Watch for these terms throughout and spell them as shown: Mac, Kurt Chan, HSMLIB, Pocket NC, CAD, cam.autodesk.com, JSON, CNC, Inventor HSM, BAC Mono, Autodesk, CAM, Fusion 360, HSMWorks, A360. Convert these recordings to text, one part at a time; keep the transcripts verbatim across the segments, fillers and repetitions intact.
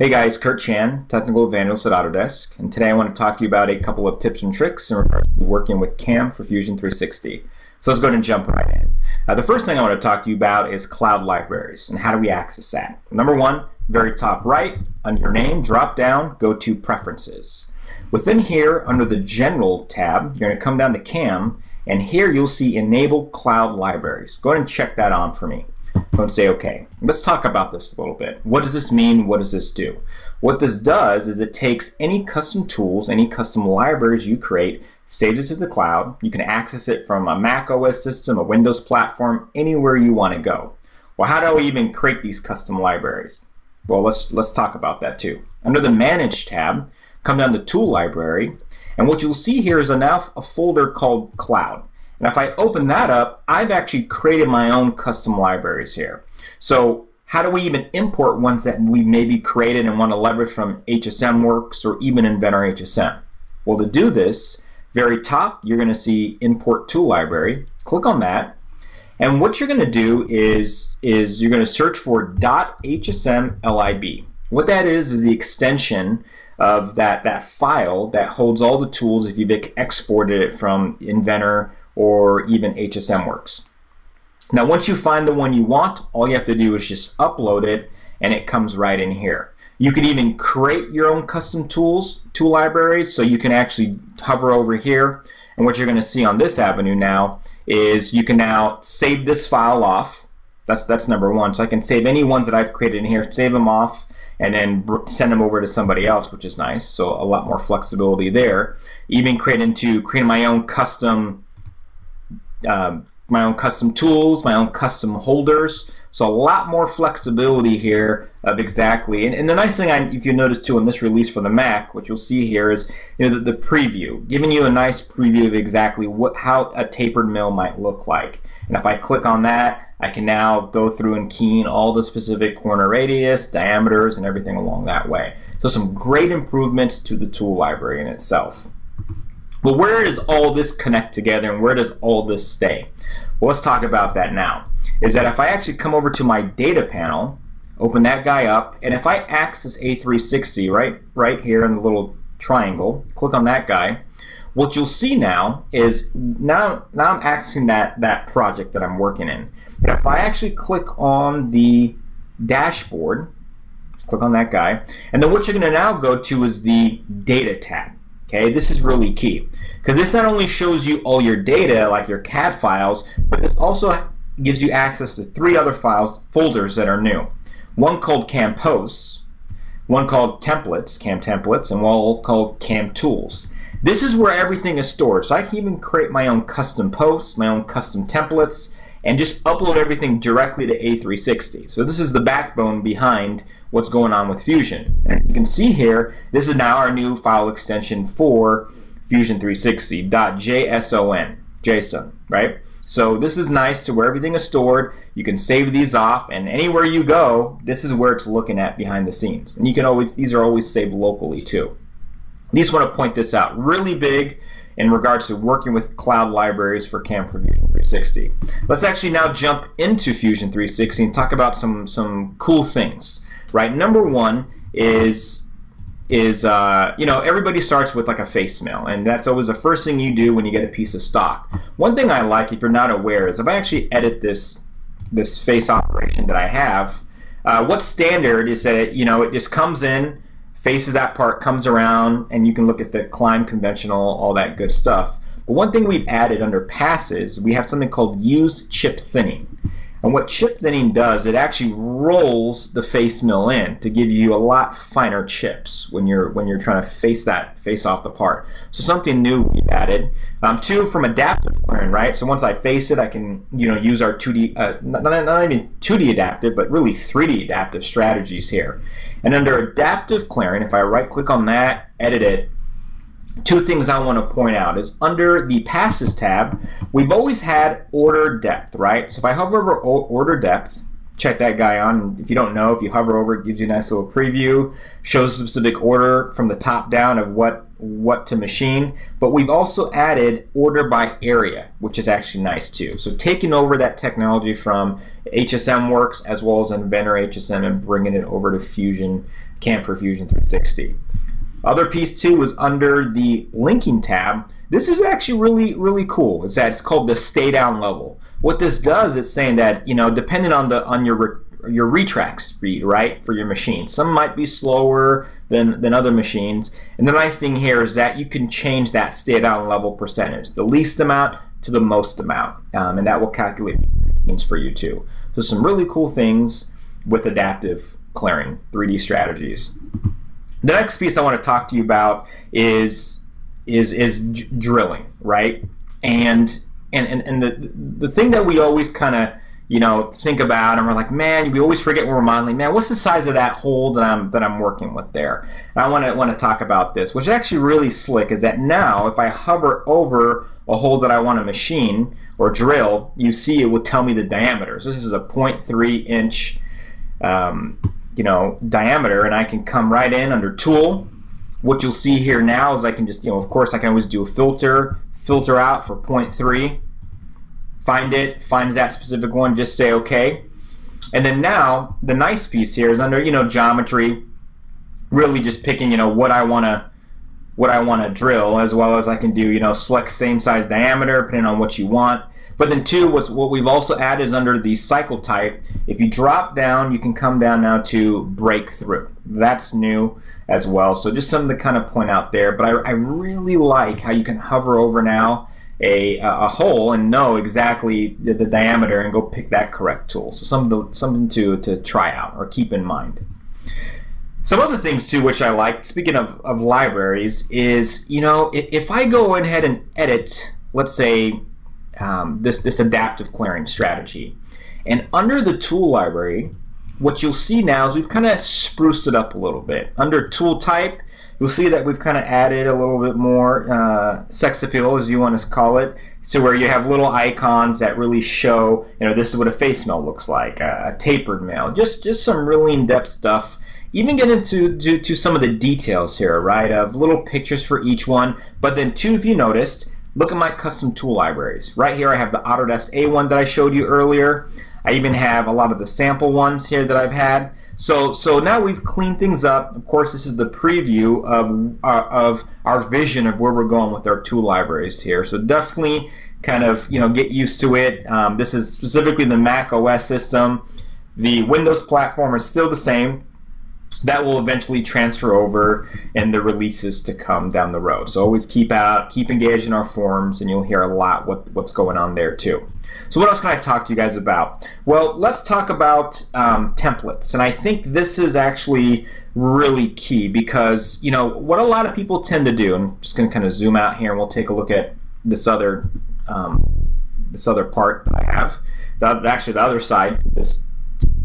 Hey guys, Kurt Chan, Technical Evangelist at Autodesk, and today I want to talk to you about a couple of tips and tricks in regards to working with CAM for Fusion three sixty. So let's go ahead and jump right in. Uh, the first thing I want to talk to you about is cloud libraries and how do we access that. Number one, very top right, under your name, drop down, go to Preferences. Within here, under the General tab, you're going to come down to CAM, and here you'll see Enable Cloud Libraries. Go ahead and check that on for me. Don't say okay. Let's talk about this a little bit. What does this mean? What does this do? What this does is it takes any custom tools, any custom libraries you create, saves it to the cloud. You can access it from a Mac O S system, a Windows platform, anywhere you want to go. Well, how do we even create these custom libraries? Well, let's let's talk about that too. Under the Manage tab, come down to Tool Library, and what you'll see here is a now a folder called Cloud. Now, if I open that up, I've actually created my own custom libraries here. So how do we even import ones that we maybe created and want to leverage from HSMWorks or even Inventor H S M? Well, to do this, very top, you're going to see Import Tool Library. Click on that. And what you're going to do is, is you're going to search for .H S M L I B. What that is is the extension of that, that file that holds all the tools if you've exported it from Inventor or even HSMWorks. Now once you find the one you want, all you have to do is just upload it and it comes right in here. You can even create your own custom tools, tool libraries, so you can actually hover over here, and what you're going to see on this avenue now is you can now save this file off. That's, that's number one. So I can save any ones that I've created in here, save them off, and then send them over to somebody else, which is nice. So a lot more flexibility there. Even create into create my own custom Um, my own custom tools, my own custom holders, so a lot more flexibility here of exactly. And, and the nice thing, I, if you notice too, in this release for the Mac, what you'll see here is you know the, the preview, giving you a nice preview of exactly what how a tapered mill might look like. And if I click on that, I can now go through and key in all the specific corner radius, diameters, and everything along that way. So some great improvements to the tool library in itself. But where does all this connect together and where does all this stay? Well, let's talk about that now. Is that if I actually come over to my data panel, open that guy up, and if I access A three sixty right, right here in the little triangle, click on that guy, what you'll see now is now, now I'm accessing that, that project that I'm working in. But if I actually click on the dashboard, click on that guy, and then what you're going to now go to is the data tab. Okay, this is really key because this not only shows you all your data like your C A D files, but this also gives you access to three other files, folders that are new. One called CAM Posts, one called Templates, CAM Templates, and one called CAM Tools. This is where everything is stored. So I can even create my own custom posts, my own custom templates, and just upload everything directly to A three sixty. So this is the backbone behind what's going on with Fusion. And you can see here, this is now our new file extension for Fusion three sixty, .json, JSON, right? So this is nice to where everything is stored. You can save these off, and anywhere you go, this is where it's looking at behind the scenes. And you can always, these are always saved locally too. I just want to point this out really big in regards to working with cloud libraries for CAM for Fusion three sixty. Let's actually now jump into Fusion three sixty and talk about some, some cool things. Right, number one is is uh, you know everybody starts with like a face mill, and that's always the first thing you do when you get a piece of stock. One thing I like, if you're not aware, is if I actually edit this this face operation that I have, uh, what's standard is that it, you know it just comes in, faces that part, comes around, and you can look at the climb, conventional, all that good stuff. But one thing we've added under passes, we have something called Use Chip Thinning. And what chip thinning does, it actually rolls the face mill in to give you a lot finer chips when you're when you're trying to face that face off the part. So something new we've added. Um, two, from adaptive clearing, right? So once I face it, I can you know use our two D, uh, not, not even two D adaptive, but really three D adaptive strategies here. And under adaptive clearing, if I right click on that, edit it. Two things I want to point out is under the Passes tab, we've always had Order Depth, right? So if I hover over Order Depth, check that guy on. If you don't know, if you hover over, it gives you a nice little preview, shows the specific order from the top down of what what to machine. But we've also added order by area, which is actually nice too. So taking over that technology from HSMWorks as well as Inventor H S M and bringing it over to Fusion, CAM for Fusion three sixty. Other piece too was under the linking tab. This is actually really, really cool. It's that it's called the stay down level. What this does is saying that, you know, depending on the on your your retract speed, right, for your machine, some might be slower than than other machines. And the nice thing here is that you can change that stay down level percentage, the least amount to the most amount, um, and that will calculate things for you too. So some really cool things with adaptive clearing, three D strategies. The next piece I want to talk to you about is is is drilling, right? And and and, and the the thing that we always kind of, you know, think about, and we're like, man, we always forget when we're modeling, man, what's the size of that hole that I'm that I'm working with there? And I want to want to talk about this, which is actually really slick, is that now if I hover over a hole that I want to machine or drill, you see it will tell me the diameters. This is a zero point three inch um, you know, diameter, and I can come right in under tool. What you'll see here now is I can just, you know, of course I can always do a filter, filter out for zero point three, find it, finds that specific one, just say okay. And then now the nice piece here is under, you know, geometry, really just picking, you know, what I want to what I want to drill, as well as I can do, you know, select same size diameter depending on what you want. But then two, what's, what we've also added is under the cycle type, if you drop down, you can come down now to breakthrough. That's new as well. So just something to kind of point out there. But I, I really like how you can hover over now a, a hole and know exactly the, the diameter and go pick that correct tool. So something to, something to, to try out or keep in mind. Some other things too, which I like, speaking of, of libraries, is, you know, if, if I go ahead and edit, let's say, Um, this, this adaptive clearing strategy. And under the tool library, what you'll see now is we've kind of spruced it up a little bit. Under tool type, you'll see that we've kind of added a little bit more uh, sex appeal, as you want to call it. So where you have little icons that really show, you know, this is what a face mail looks like, a tapered mail, just, just some really in-depth stuff. Even get into to, to some of the details here, right, of little pictures for each one. But then two, if you noticed, look at my custom tool libraries. Right here I have the Autodesk A one that I showed you earlier. I even have a lot of the sample ones here that I've had. So, so now we've cleaned things up. Of course, this is the preview of, uh, of our vision of where we're going with our tool libraries here. So definitely kind of, you know, get used to it. Um, this is specifically the Mac O S system. The Windows platform is still the same. That will eventually transfer over and the releases to come down the road. So always keep out, keep engaged in our forums, and you'll hear a lot what, what's going on there too. So what else can I talk to you guys about? Well, let's talk about um, templates. And I think this is actually really key because, you know, what a lot of people tend to do, and I'm just going to kind of zoom out here and we'll take a look at this other, um, this other part that I have. The, actually, the other side, this,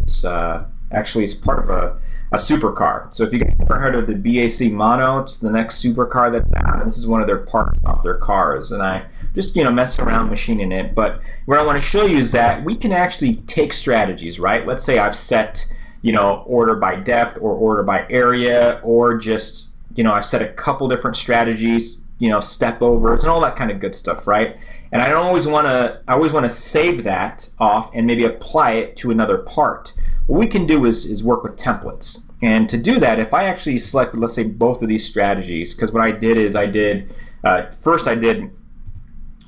this uh, actually is part of a a supercar. So if you guys ever heard of the B A C Mono, it's the next supercar that's out, and this is one of their parts off their cars, and I just, you know, mess around machining it. But what I want to show you is that we can actually take strategies, right? Let's say I've set, you know, order by depth or order by area, or just, you know, I've set a couple different strategies, you know, step overs and all that kind of good stuff, right? And I don't always want to, I always want to save that off and maybe apply it to another part. What we can do is, is work with templates. And to do that, if I actually selected, let's say, both of these strategies, because what I did is I did, uh, first I did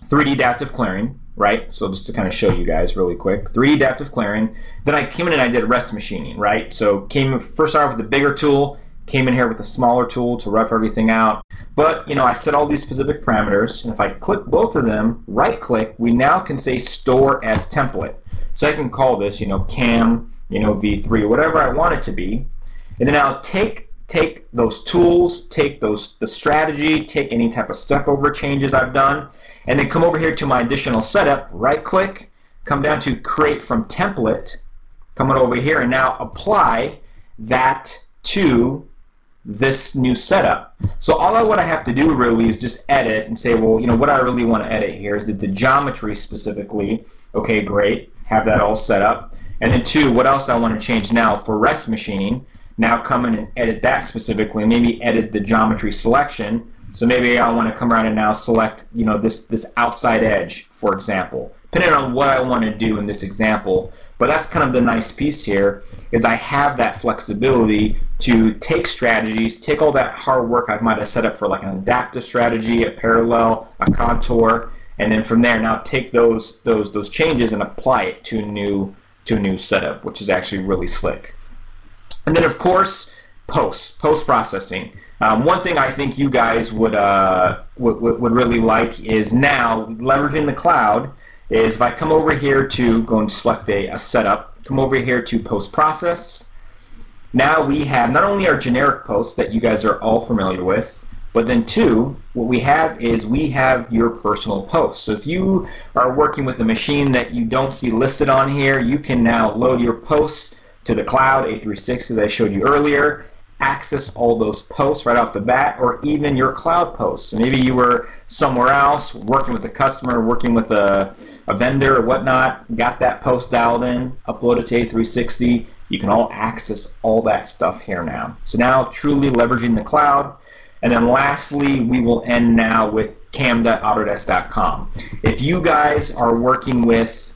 three D adaptive clearing, right? So just to kind of show you guys really quick, three D adaptive clearing. Then I came in and I did rest machining, right? So came first off with the bigger tool, came in here with a smaller tool to rough everything out. But, you know, I set all these specific parameters, and if I click both of them, right click, we now can say store as template. So I can call this, you know, CAM, you know, V three, whatever I want it to be. And then I'll take take those tools, take those the strategy, take any type of step over changes I've done, and then come over here to my additional setup, right click, come down to create from template, come on over here, and now apply that to this new setup. So all I what I have to do really is just edit and say, well, you know, what I really want to edit here is the, the geometry specifically. Okay, great, have that all set up. And then two, what else I want to change now for rest machining. Now come in and edit that specifically, maybe edit the geometry selection. So maybe I want to come around and now select, you know, this, this outside edge, for example, depending on what I want to do in this example. But that's kind of the nice piece here, is I have that flexibility to take strategies, take all that hard work I might have set up for like an adaptive strategy, a parallel, a contour, and then from there now take those those those changes and apply it to a new to a new setup, which is actually really slick. And then of course, post post processing. Um, one thing I think you guys would, uh, would would really like is now leveraging the cloud. Is if I come over here to go and select a, a setup, come over here to post process. Now we have not only our generic posts that you guys are all familiar with, but then two, what we have is we have your personal posts. So if you are working with a machine that you don't see listed on here, you can now load your posts to the cloud, A three sixty that I showed you earlier, access all those posts right off the bat, or even your cloud posts. So maybe you were somewhere else, working with a customer, working with a, a vendor or whatnot, got that post dialed in, uploaded to A three sixty, you can all access all that stuff here now. So now truly leveraging the cloud. And then lastly, we will end now with cam dot autodesk dot com. If you guys are working with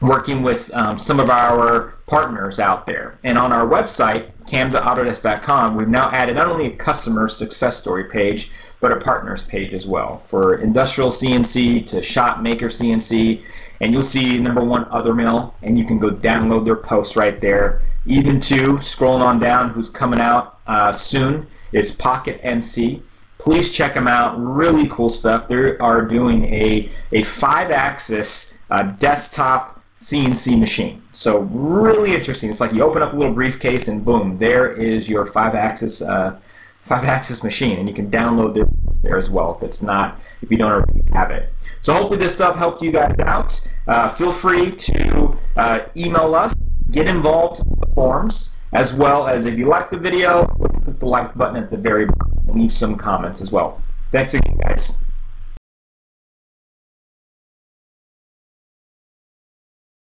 working with um, some of our partners out there. And on our website, cam dot autodesk dot com, we've now added not only a customer success story page, but a partners page as well, for industrial C N C to shop maker C N C. And you'll see number one, Other Mill, and you can go download their posts right there. Even two, scrolling on down, who's coming out uh, soon, is Pocket N C. Please check them out, really cool stuff. They are doing a, a five-axis uh, desktop C N C machine. So really interesting. It's like you open up a little briefcase and boom, there is your five-axis uh, five-axis machine, and you can download it there as well if it's not, if you don't already have it. So hopefully this stuff helped you guys out. Uh, feel free to uh, email us, get involved in the forums, as well as if you like the video, click the like button at the very bottom and leave some comments as well. Thanks again, guys.